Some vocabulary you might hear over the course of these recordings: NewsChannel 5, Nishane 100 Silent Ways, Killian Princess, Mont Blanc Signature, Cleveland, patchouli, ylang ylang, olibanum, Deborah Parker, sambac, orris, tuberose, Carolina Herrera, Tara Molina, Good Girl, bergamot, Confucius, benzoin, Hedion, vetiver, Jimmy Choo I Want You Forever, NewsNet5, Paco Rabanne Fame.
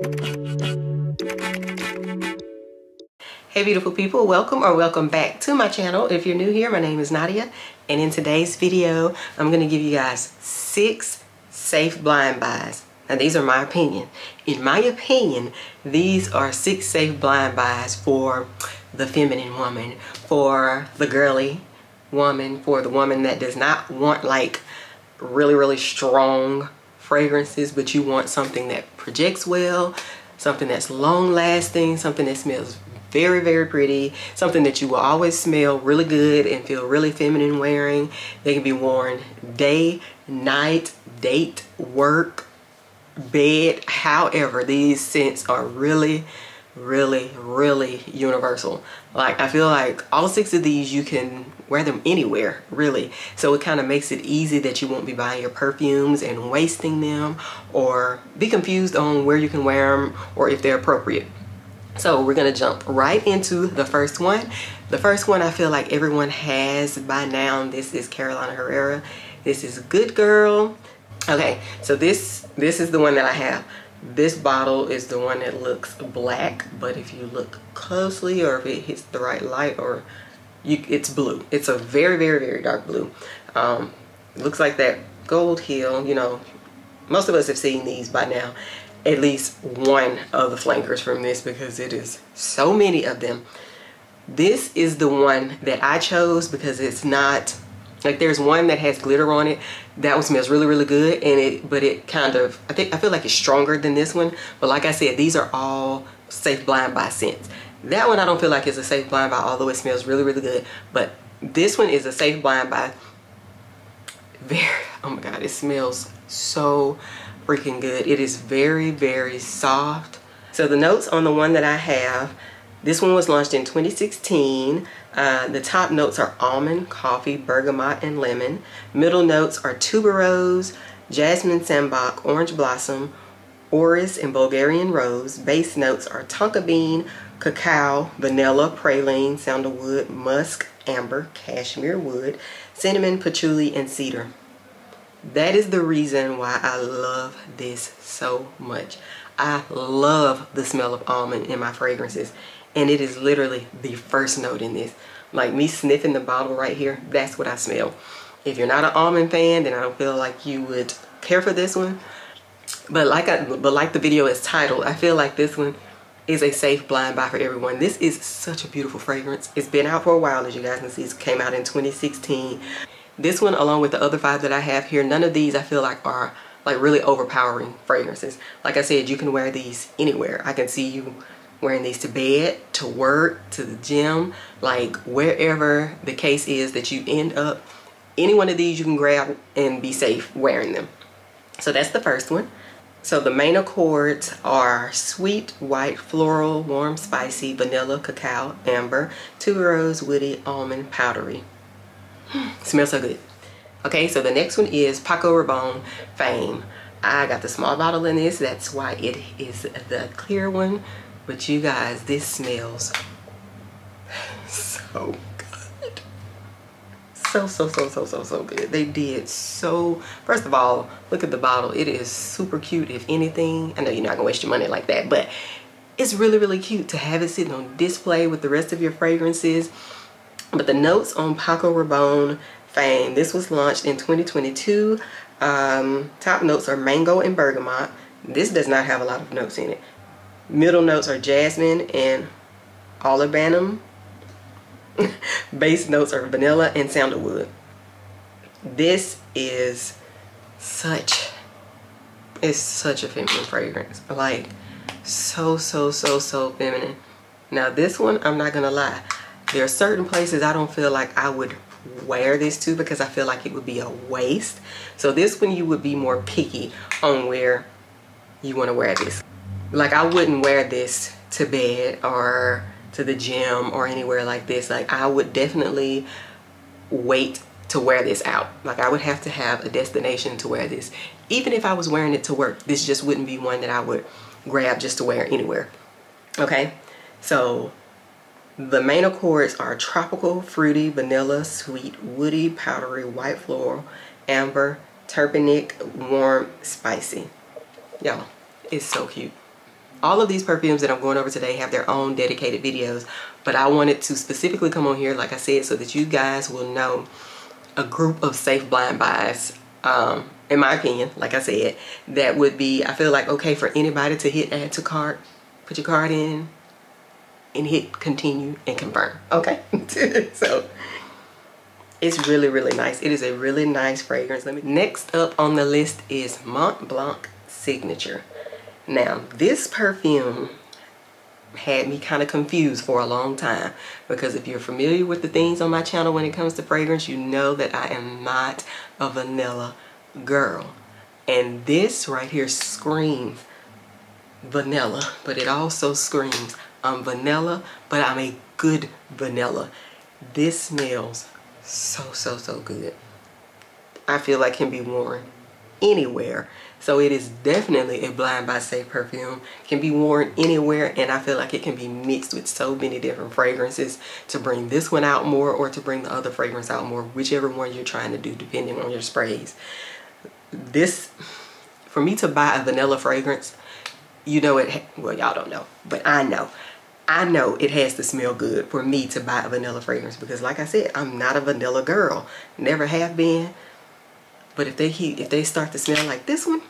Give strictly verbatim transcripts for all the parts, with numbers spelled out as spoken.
Hey beautiful people, welcome or welcome back to my channel. If you're new here, my name is Nadia, and in today's video I'm going to give you guys six safe blind buys. Now these are my opinion. In my opinion, these are six safe blind buys for the feminine woman, for the girly woman, for the woman that does not want like really really strong fragrances, but you want something that projects well, something that's long lasting, something that smells very very pretty, something that you will always smell really good and feel really feminine wearing. They can be worn day, night, date, work, bed. However, these scents are really really really universal. Like I feel like all six of these, you can wear them anywhere really, so it kind of makes it easy that you won't be buying your perfumes and wasting them or be confused on where you can wear them or if they're appropriate. So we're gonna jump right into the first one. The first one I feel like everyone has by now. This is Carolina Herrera. This is Good Girl. Okay, so this this is the one that I have. This bottle is the one that looks black, but if you look closely or if it hits the right light, or you, it's blue. It's a very, very, very dark blue. Um, looks like that Gold Hill. You know, most of us have seen these by now. At least one of the flankers from this, because it is so many of them. This is the one that I chose because it's not like, there's one that has glitter on it. That one smells really, really good, and it, but it kind of, I think, I feel like it's stronger than this one. But like I said, these are all safe blind buy scents. That one I don't feel like is a safe blind buy, although it smells really, really good. But this one is a safe blind buy. Very, oh my God, it smells so freaking good. It is very, very soft. So the notes on the one that I have, this one was launched in twenty sixteen. Uh, the top notes are almond, coffee, bergamot, and lemon. Middle notes are tuberose, jasmine sambac, orange blossom, orris, and Bulgarian rose. Base notes are tonka bean, cacao, vanilla, praline, sandalwood, musk, amber, cashmere wood, cinnamon, patchouli, and cedar. That is the reason why I love this so much. I love the smell of almond in my fragrances, and it is literally the first note in this. Like me sniffing the bottle right here, that's what I smell. If you're not an almond fan, then I don't feel like you would care for this one. But like I, but like the video is titled, I feel like this one is a safe blind buy for everyone. This is such a beautiful fragrance. It's been out for a while, as you guys can see. It came out in twenty sixteen. This one, along with the other five that I have here, none of these I feel like are like really overpowering fragrances. Like I said, you can wear these anywhere. I can see you wearing these to bed, to work, to the gym, like wherever the case is that you end up, any one of these you can grab and be safe wearing them. So that's the first one. So the main accords are sweet, white, floral, warm, spicy, vanilla, cacao, amber, tuberose, woody, almond, powdery. Smells so good. Okay, so the next one is Paco Rabanne Fame. I got the small bottle in this, that's why it is the clear one. But you guys, this smells so good. So, so, so, so, so, so good. They did so, first of all, look at the bottle. It is super cute, if anything. I know you're not gonna waste your money like that, but it's really, really cute to have it sitting on display with the rest of your fragrances. But the notes on Paco Rabanne Fame, this was launched in twenty twenty-two. Um, top notes are mango and bergamot. This does not have a lot of notes in it. Middle notes are jasmine and olibanum. Base notes are vanilla and sandalwood. This is such, it's such a feminine fragrance. Like so, so, so, so feminine. Now this one, I'm not gonna lie. There are certain places I don't feel like I would wear this to because I feel like it would be a waste. So this one you would be more picky on where you want to wear this. Like I wouldn't wear this to bed or to the gym or anywhere like this. Like I would definitely wait to wear this out. Like I would have to have a destination to wear this. Even if I was wearing it to work, this just wouldn't be one that I would grab just to wear anywhere. Okay, so the main accords are tropical, fruity, vanilla, sweet, woody, powdery, white floral, amber, turpenic, warm, spicy. Y'all, it's so cute. All of these perfumes that I'm going over today have their own dedicated videos, but I wanted to specifically come on here, like I said, so that you guys will know a group of safe blind buys, um, in my opinion, like I said, that would be, I feel like, okay for anybody to hit add to cart, put your card in, and hit continue and confirm, okay? So it's really, really nice. It is a really nice fragrance. Let me. Next up on the list is Mont Blanc Signature. Now, this perfume had me kind of confused for a long time, because if you're familiar with the things on my channel when it comes to fragrance, you know that I am not a vanilla girl. And this right here screams vanilla, but it also screams I'm vanilla, but I'm a good vanilla. This smells so, so, so good. I feel like it can be worn anywhere. So it is definitely a blind buy safe perfume. Can be worn anywhere, and I feel like it can be mixed with so many different fragrances to bring this one out more, or to bring the other fragrance out more, whichever one you're trying to do, depending on your sprays. This, for me to buy a vanilla fragrance, you know it, well y'all don't know, but I know. I know it has to smell good for me to buy a vanilla fragrance, because like I said, I'm not a vanilla girl. Never have been. But if they heat, if they start to smell like this one,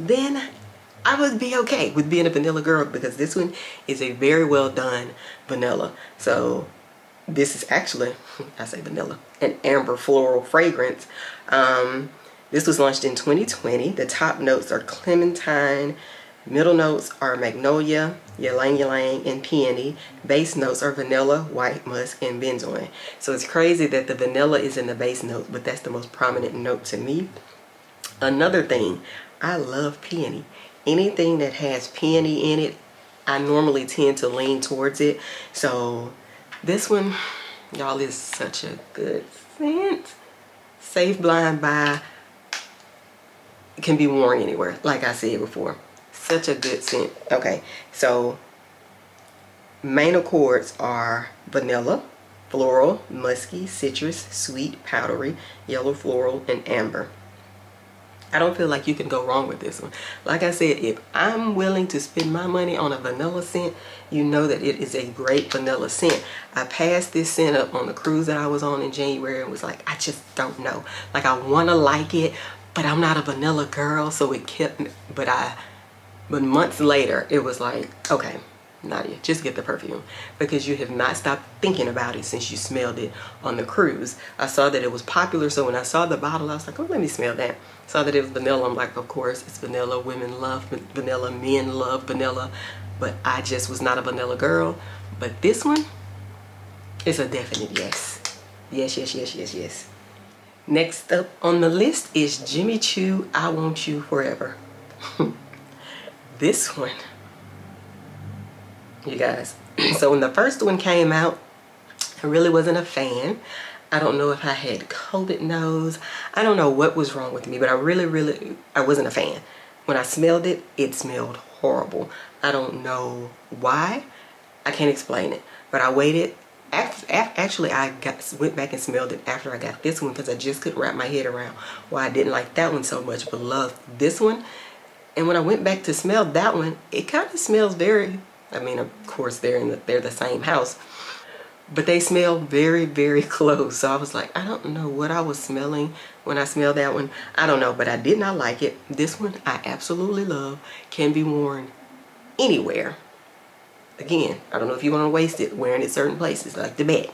then I would be okay with being a vanilla girl, because this one is a very well done vanilla. So this is actually, I say vanilla, an amber floral fragrance. Um, this was launched in twenty twenty. The top notes are clementine. Middle notes are magnolia, ylang ylang, and peony. Base notes are vanilla, white musk, and benzoin. So it's crazy that the vanilla is in the base note, but that's the most prominent note to me. Another thing, I love peony. Anything that has peony in it, I normally tend to lean towards it. So this one, y'all, is such a good scent. Safe blind buy. It can be worn anywhere, like I said before. Such a good scent. Okay, so main accords are vanilla, floral, musky, citrus, sweet, powdery, yellow floral, and amber. I don't feel like you can go wrong with this one. Like I said, if I'm willing to spend my money on a vanilla scent, you know that it is a great vanilla scent. I passed this scent up on the cruise that I was on in January and was like, I just don't know. Like, I want to like it, but I'm not a vanilla girl, so it kept me, but I... But months later, it was like, okay, Nadia, just get the perfume, because you have not stopped thinking about it since you smelled it on the cruise. I saw that it was popular, so when I saw the bottle, I was like, oh, let me smell that. Saw that it was vanilla. I'm like, of course, it's vanilla. Women love vanilla. Men love vanilla. But I just was not a vanilla girl. But this one is a definite yes. Yes, yes, yes, yes, yes. Next up on the list is Jimmy Choo I Want You Forever. This one, you guys, so when the first one came out, I really wasn't a fan. I don't know if I had COVID nose. I don't know what was wrong with me, but I really, really, I wasn't a fan. When I smelled it, it smelled horrible. I don't know why. I can't explain it, but I waited. Actually, I got, went back and smelled it after I got this one, because I just couldn't wrap my head around why I didn't like that one so much, but loved this one. And when I went back to smell that one, it kind of smells very, I mean, of course, they're in the, they're the same house, but they smell very, very close. So I was like, I don't know what I was smelling when I smelled that one. I don't know, but I did not like it. This one I absolutely love. Can be worn anywhere. Again, I don't know if you want to waste it wearing it certain places like the bed,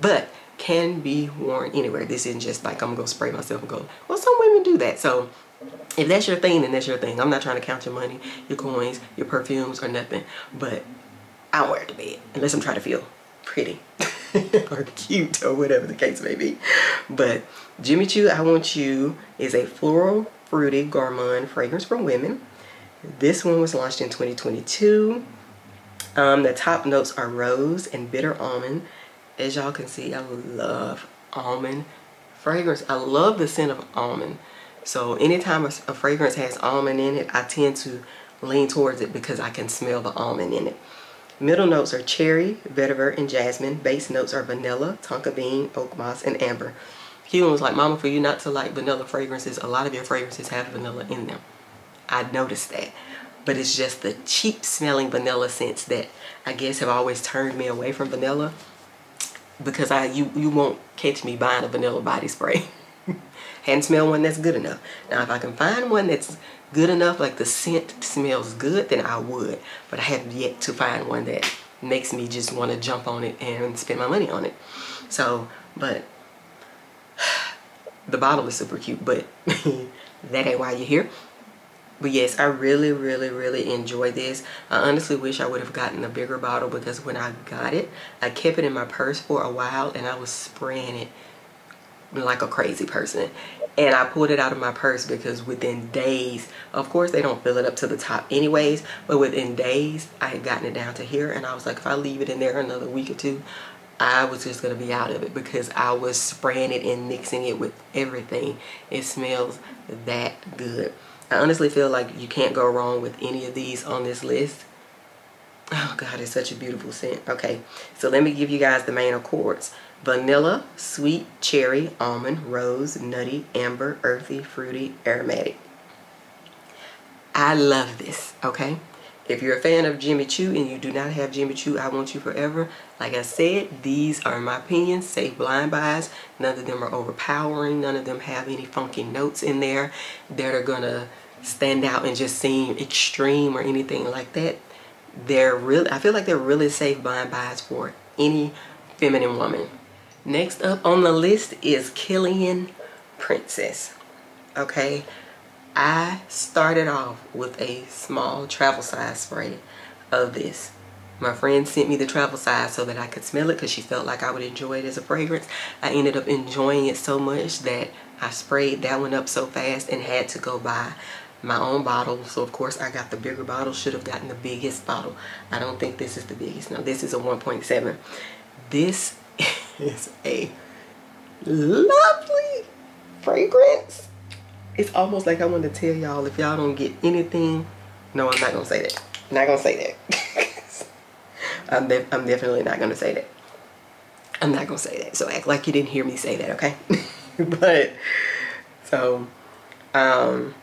but can be worn anywhere. This isn't just like I'm going to spray myself and go, well, some women do that. So if that's your thing, then that's your thing. I'm not trying to count your money, your coins, your perfumes, or nothing. But I wear it to bed, unless I'm trying to feel pretty or cute or whatever the case may be. But Jimmy Choo I Want You is a floral, fruity, gourmand fragrance for women. This one was launched in twenty twenty-two. Um, the top notes are rose and bitter almond. As y'all can see, I love almond fragrance. I love the scent of almond. So anytime a, a fragrance has almond in it, I tend to lean towards it because I can smell the almond in it. Middle notes are cherry, vetiver, and jasmine. Base notes are vanilla, tonka bean, oak moss, and amber. Killian was like, Mama, for you not to like vanilla fragrances, a lot of your fragrances have vanilla in them. I noticed that. but it's just the cheap smelling vanilla scents that I guess have always turned me away from vanilla, because I you, you won't catch me buying a vanilla body spray. Hadn't smelled one that's good enough. Now if I can find one that's good enough, like the scent smells good, then I would, but I have yet to find one that makes me just want to jump on it and spend my money on it. So, but the bottle is super cute, but that ain't why you're here. But yes, I really, really, really enjoy this. I honestly wish I would have gotten a bigger bottle, because when I got it, I kept it in my purse for a while and I was spraying it like a crazy person. And I pulled it out of my purse because within days, of course they don't fill it up to the top anyways, but within days I had gotten it down to here, and I was like, if I leave it in there another week or two, I was just going to be out of it, because I was spraying it and mixing it with everything. It smells that good. I honestly feel like you can't go wrong with any of these on this list. Oh God, it's such a beautiful scent. Okay, so let me give you guys the main accords. Vanilla, sweet, cherry, almond, rose, nutty, amber, earthy, fruity, aromatic. I love this, okay? If you're a fan of Jimmy Choo and you do not have Jimmy Choo I Want You Forever, like I said, these are, in my opinion, safe blind buys. None of them are overpowering. None of them have any funky notes in there that are going to stand out and just seem extreme or anything like that. They're really, I feel like they're really safe blind buys for any feminine woman. Next up on the list is Killian Princess. Okay, I started off with a small travel size spray of this. My friend sent me the travel size so that I could smell it, because she felt like I would enjoy it as a fragrance. I ended up enjoying it so much that I sprayed that one up so fast and had to go buy my own bottle. So of course I got the bigger bottle. Should have gotten the biggest bottle. I don't think this is the biggest. No, this is a one point seven. This is a lovely fragrance. It's almost like I want to tell y'all, if y'all don't get anything, no, I'm not gonna say that. I'm not gonna say that. I'm, def I'm definitely not gonna say that. I'm not gonna say that. So act like you didn't hear me say that, okay? But so um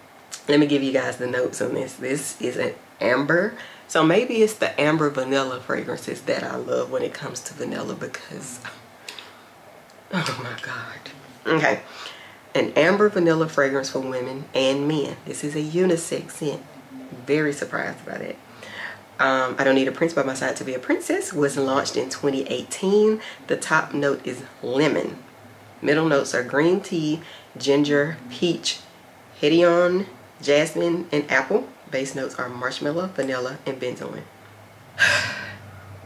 let me give you guys the notes on this. This is an amber. So maybe it's the amber vanilla fragrances that I love when it comes to vanilla, because, oh my God. Okay. An amber vanilla fragrance for women and men. This is a unisex scent. Very surprised by that. Um, I Don't Need a Prince by My Side to Be a Princess was launched in twenty eighteen. The top note is lemon. Middle notes are green tea, ginger, peach, hedion, jasmine, and apple. Base notes are marshmallow, vanilla, and benzoin.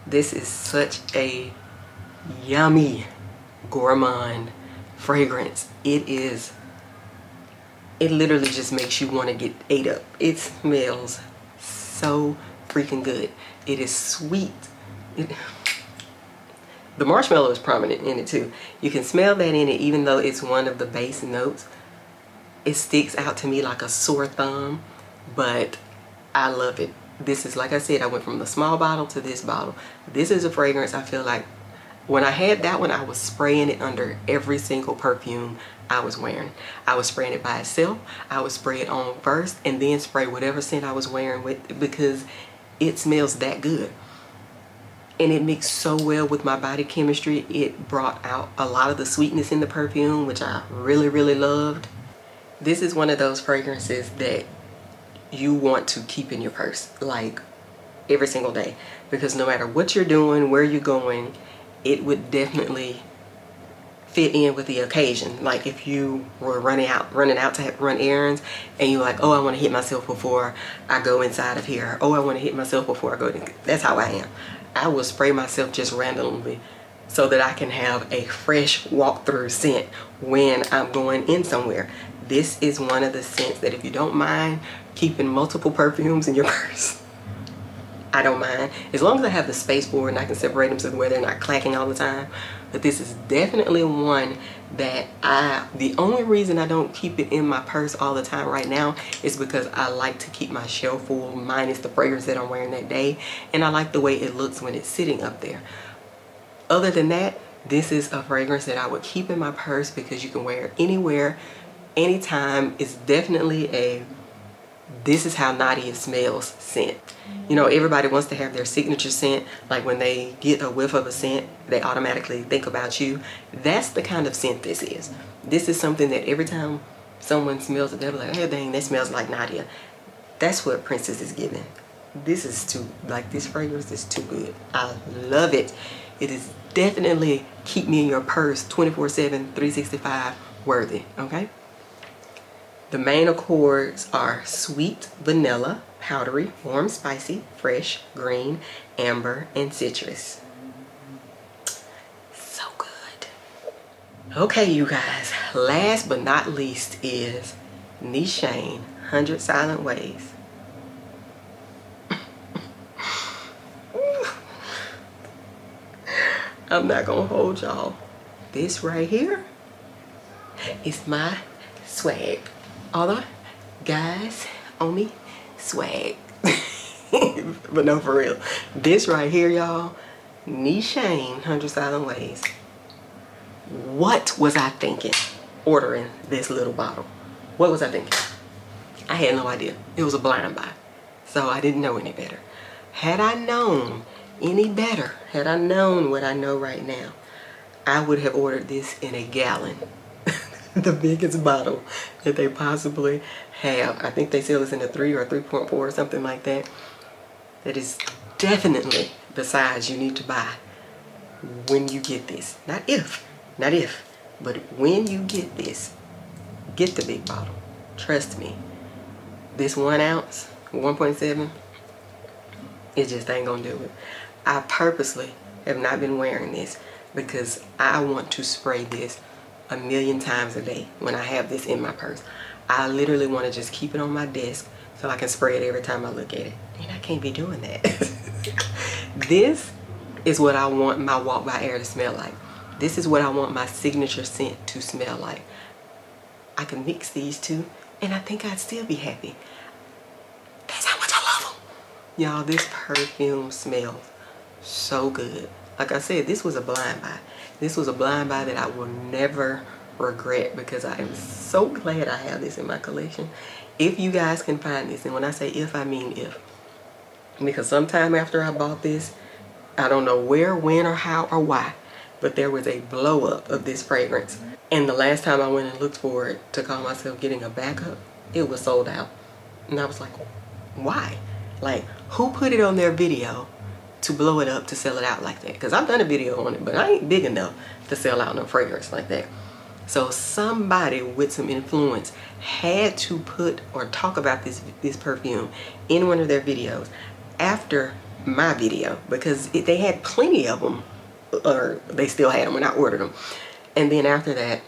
This is such a yummy gourmand fragrance. It is, it literally just makes you want to get ate up. It smells so freaking good. It is sweet. It, the marshmallow is prominent in it too. You can smell that in it, even though it's one of the base notes. It sticks out to me like a sore thumb, but I love it. This is, like I said, I went from the small bottle to this bottle. This is a fragrance I feel like when I had that one, I was spraying it under every single perfume I was wearing. I was spraying it by itself. I would spray it on first and then spray whatever scent I was wearing with, because it smells that good. And it mixed so well with my body chemistry. It brought out a lot of the sweetness in the perfume, which I really, really loved. This is one of those fragrances that you want to keep in your purse like every single day, because no matter what you're doing, where you're going, it would definitely fit in with the occasion. Like if you were running out running out to run errands and you're like, oh, I want to hit myself before I go inside of here. Oh, I want to hit myself before I go to, that's how I am. I will spray myself just randomly so that I can have a fresh walk-through scent when I'm going in somewhere. This is one of the scents that if you don't mind keeping multiple perfumes in your purse, I don't mind. As long as I have the space for it and I can separate them so where they're not clacking all the time. But this is definitely one that I, the only reason I don't keep it in my purse all the time right now is because I like to keep my shelf full minus the fragrance that I'm wearing that day. And I like the way it looks when it's sitting up there. Other than that, this is a fragrance that I would keep in my purse because you can wear it anywhere, anytime. It's definitely a this is how Nadia smells scent. You know, everybody wants to have their signature scent. Like when they get a whiff of a scent, they automatically think about you. That's the kind of scent this is. This is something that every time someone smells it, they're like, hey, dang, that smells like Nadia. That's what Princess is giving. This is too, like this fragrance is too good. I love it. It is definitely keep me in your purse twenty-four seven, three sixty-five worthy, okay? The main accords are sweet, vanilla, powdery, warm, spicy, fresh, green, amber, and citrus. So good. Okay, you guys, last but not least is Nishane one hundred Silent Ways. I'm not gonna hold y'all. This right here is my swag. All the guys on me swag. But no, for real. This right here, y'all, Nishane one hundred Silent Ways. What was I thinking ordering this little bottle? What was I thinking? I had no idea. It was a blind buy. So I didn't know any better. Had I known any better, had I known what I know right now, I would have ordered this in a gallon. The biggest bottle that they possibly have. I think they sell this in a three or three point four or something like that. That is definitely the size you need to buy when you get this. Not if, not if, but when you get this, get the big bottle. Trust me, this one ounce, one point seven, it just ain't gonna do it. I purposely have not been wearing this because I want to spray this a million times a day when I have this in my purse. I literally want to just keep it on my desk so I can spray it every time I look at it. And I can't be doing that. This is what I want my walk by air to smell like. This is what I want my signature scent to smell like. I can mix these two and I think I'd still be happy. That's how much I love them. Y'all, this perfume smells so good. Like I said, this was a blind buy. This was a blind buy that I will never regret because I am so glad I have this in my collection. If you guys can find this, and when I say if, I mean if. Because sometime after I bought this, I don't know where, when, or how, or why, but there was a blow up of this fragrance. And the last time I went and looked for it to call myself getting a backup, it was sold out. And I was like, why? Like, who put it on their video to blow it up to sell it out like that? Because I've done a video on it, but I ain't big enough to sell out no fragrance like that. So somebody with some influence had to put or talk about this this perfume in one of their videos after my video, because it, they had plenty of them, or they still had them when I ordered them. And then after that,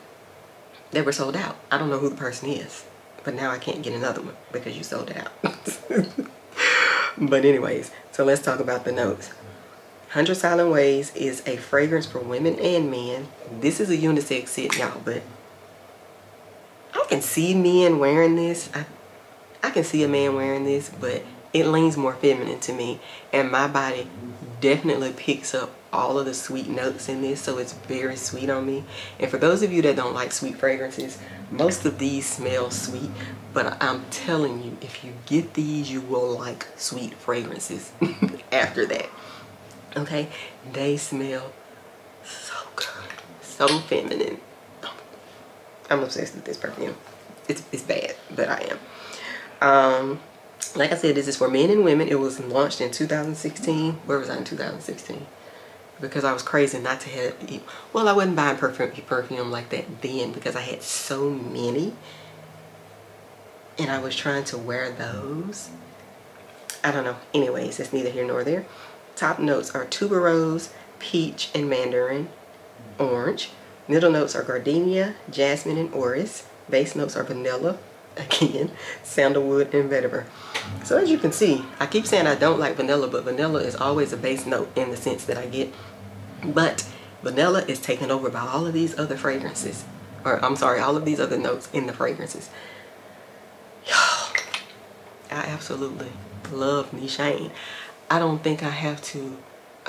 they were sold out. I don't know who the person is, but now I can't get another one because you sold it out. But anyways, so let's talk about the notes. one hundred Silent Ways is a fragrance for women and men. This is a unisex scent, y'all, but I can see men wearing this. I, I can see a man wearing this, but it leans more feminine to me. And my body definitely picks up all of the sweet notes in this, so it's very sweet on me. And for those of you that don't like sweet fragrances, most of these smell sweet, but I'm telling you, if you get these, you will like sweet fragrances after that. Okay, they smell so good, so feminine. I'm obsessed with this perfume. It's, it's bad, but I am. Um, like I said, this is for men and women. It was launched in two thousand sixteen. Where was I in two thousand sixteen? Because I was crazy not to have, well, I wasn't buying perfume, perfume like that then because I had so many and I was trying to wear those. I don't know. Anyways, it's neither here nor there. Top notes are tuberose, peach, and mandarin orange. Middle notes are gardenia, jasmine, and orris. Base notes are vanilla, again, sandalwood, and vetiver. So as you can see, I keep saying I don't like vanilla, but vanilla is always a base note in the sense that I get. But vanilla is taken over by all of these other fragrances, or I'm sorry, all of these other notes in the fragrances. Y'all, I absolutely love Nishane. I don't think I have to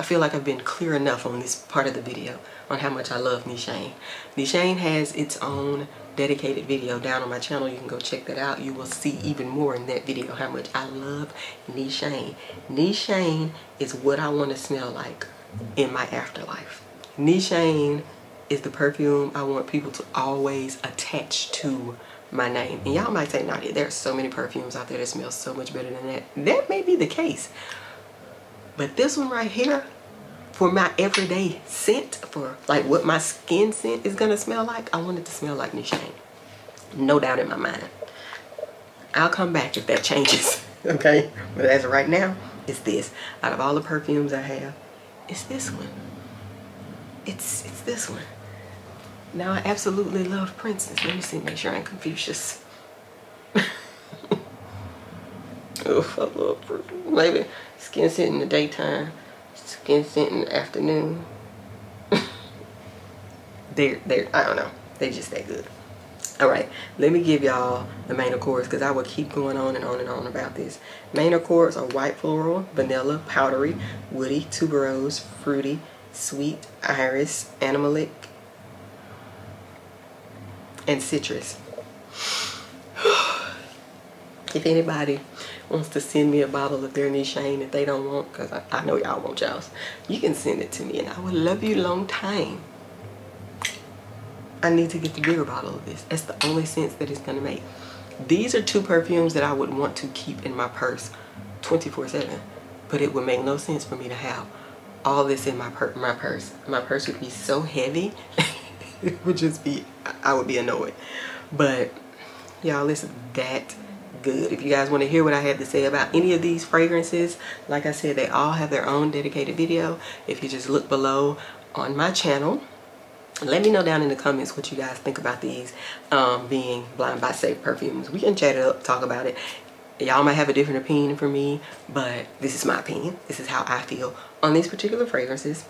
I feel like I've been clear enough on this part of the video on how much I love Nishane. Nishane has its own dedicated video down on my channel. You can go check that out. You will see even more in that video how much I love Nishane. Nishane is what I want to smell like in my afterlife. Nishane is the perfume I want people to always attach to my name. And y'all might say, Nadia, there are so many perfumes out there that smell so much better than that. That may be the case. But this one right here, for my everyday scent, for like what my skin scent is gonna smell like, I want it to smell like Nishane. No doubt in my mind. I'll come back if that changes, okay? But as of right now, it's this. Out of all the perfumes I have, it's this one. It's, it's this one. Now I absolutely love Princess. Let me see, make sure I ain't Confucius. Oh, I love Princess. Maybe skin scent in the daytime, skin scent in the afternoon. they're, they're, I don't know. They're just that good. Alright, let me give y'all the main accords because I will keep going on and on and on about this. Main accords are white floral, vanilla, powdery, woody, tuberose, fruity, sweet, iris, animalic, and citrus. If anybody wants to send me a bottle of their Nishane that they don't want, because I, I know y'all want y'all's, you can send it to me and I will love you long time. I need to get the bigger bottle of this. That's the only sense that it's going to make. These are two perfumes that I would want to keep in my purse twenty-four seven, but it would make no sense for me to have all this in my, pur my purse. My purse would be so heavy. It would just be, I would be annoyed. But y'all, it's that good. If you guys want to hear what I had to say about any of these fragrances, like I said, they all have their own dedicated video. If you just look below on my channel, let me know down in the comments what you guys think about these um, being blind buy safe perfumes. We can chat it up, talk about it. Y'all might have a different opinion from me, but this is my opinion. This is how I feel on these particular fragrances.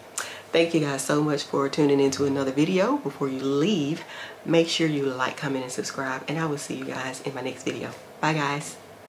Thank you guys so much for tuning into another video. Before you leave, make sure you like, comment, and subscribe, and I will see you guys in my next video. Bye, guys.